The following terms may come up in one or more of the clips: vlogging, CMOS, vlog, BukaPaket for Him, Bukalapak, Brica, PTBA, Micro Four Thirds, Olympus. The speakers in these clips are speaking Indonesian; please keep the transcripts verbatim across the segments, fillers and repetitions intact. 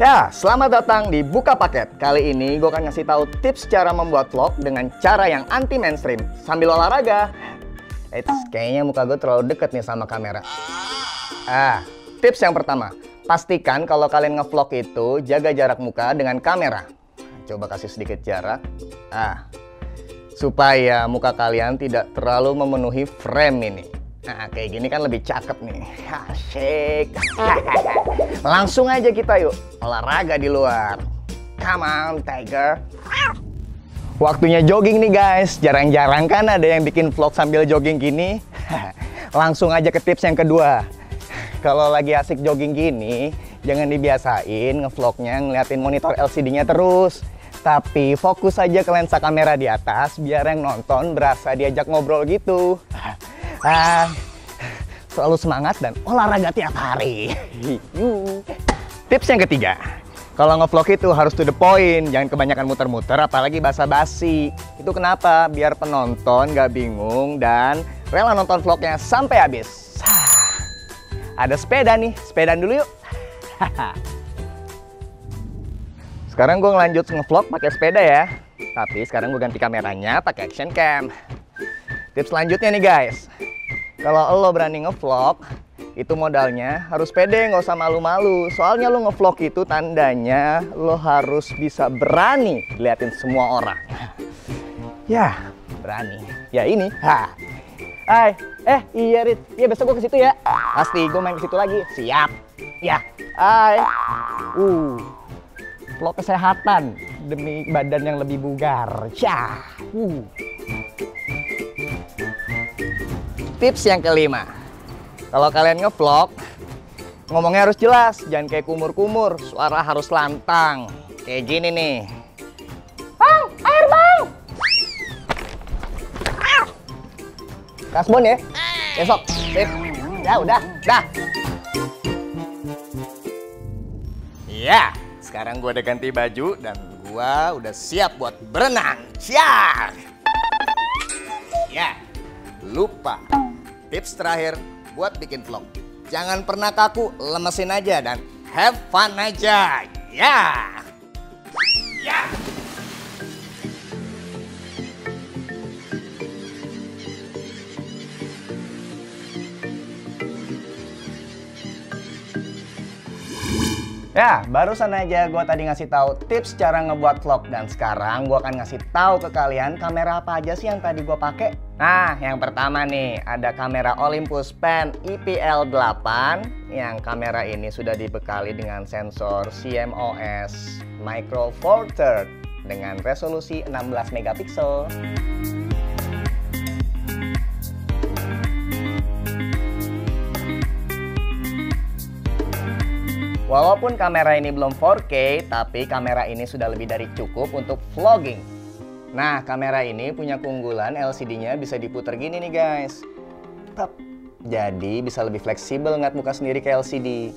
Ya, selamat datang di Buka Paket. Kali ini gue akan ngasih tahu tips cara membuat vlog dengan cara yang anti mainstream sambil olahraga. Eits, kayaknya muka gue terlalu deket nih sama kamera. Ah, tips yang pertama, pastikan kalau kalian ngevlog itu jaga jarak muka dengan kamera. Coba kasih sedikit jarak. Ah, supaya muka kalian tidak terlalu memenuhi frame ini. Nah, kayak gini kan lebih cakep nih. Asyik. Langsung aja kita yuk olahraga di luar. Come on, tiger. Waktunya jogging nih guys. Jarang-jarang kan ada yang bikin vlog sambil jogging gini. Langsung aja ke tips yang kedua. Kalau lagi asik jogging gini, jangan dibiasain ngevlognya ngeliatin monitor L C D-nya terus. Tapi fokus aja ke lensa kamera di atas, biar yang nonton berasa diajak ngobrol gitu. Ah, selalu semangat dan olahraga tiap hari. Tips yang ketiga, kalau ngevlog itu harus to the point, jangan kebanyakan muter-muter, apalagi basa-basi. Itu kenapa? Biar penonton gak bingung dan rela nonton vlognya sampai habis. Ada sepeda nih, sepedaan dulu yuk. Sekarang gue ngelanjut ngevlog pakai sepeda ya. Tapi sekarang gue ganti kameranya pakai action cam. Tips selanjutnya nih guys, kalau lo berani ngevlog, itu modalnya harus pede, nggak usah malu-malu. Soalnya lo ngevlog itu tandanya lo harus bisa berani liatin semua orang. Ya, berani. Ya ini. Ha. Hai, eh iya Rit, iya besok gue ke situ ya. Pasti gue main ke situ lagi. Siap. Ya. Hai. Uh. Vlog kesehatan demi badan yang lebih bugar. Yah. Uh. Tips yang kelima, kalau kalian ngevlog ngomongnya harus jelas, jangan kayak kumur-kumur. Suara harus lantang, kayak gini nih. Bang, air bang. Kasbon ya, besok. Sip. Ya udah, dah. Ya. Yeah. Sekarang gue udah ganti baju dan gue udah siap buat berenang. Siap! Ya, lupa. Tips terakhir buat bikin vlog. Jangan pernah kaku, lemesin aja dan have fun aja. Ya! Ya! Ya, barusan aja gue tadi ngasih tahu tips cara ngebuat vlog. Dan sekarang gue akan ngasih tahu ke kalian kamera apa aja sih yang tadi gue pakai. Nah, yang pertama nih, ada kamera Olympus Pen E P L delapan. Yang kamera ini sudah dibekali dengan sensor C M O S Micro Four Thirds dengan resolusi enam belas megapiksel. Walaupun kamera ini belum four K, tapi kamera ini sudah lebih dari cukup untuk vlogging. Nah, kamera ini punya keunggulan L C D-nya bisa diputar gini nih guys. Tep. Jadi bisa lebih fleksibel ngat muka sendiri ke L C D.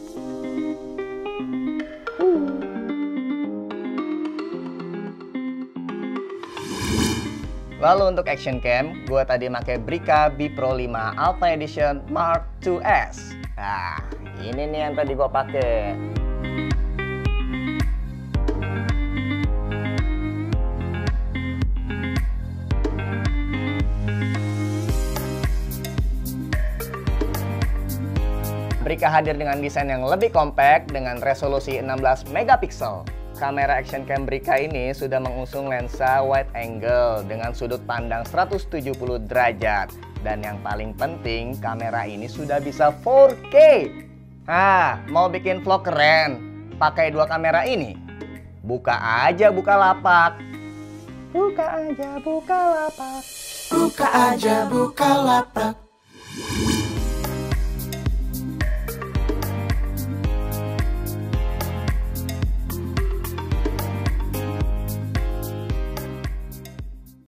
Lalu untuk action cam, gue tadi pakai Brica B-Pro lima Alpha Edition Mark two S. Nah, ini nih yang tadi gue pakai. Brica hadir dengan desain yang lebih compact dengan resolusi enam belas megapiksel. Kamera action cam Brica ini sudah mengusung lensa wide angle dengan sudut pandang seratus tujuh puluh derajat. Dan yang paling penting, kamera ini sudah bisa four K. Ah, mau bikin vlog keren, pakai dua kamera ini. Buka aja Bukalapak. Buka aja Bukalapak. Buka aja Bukalapak.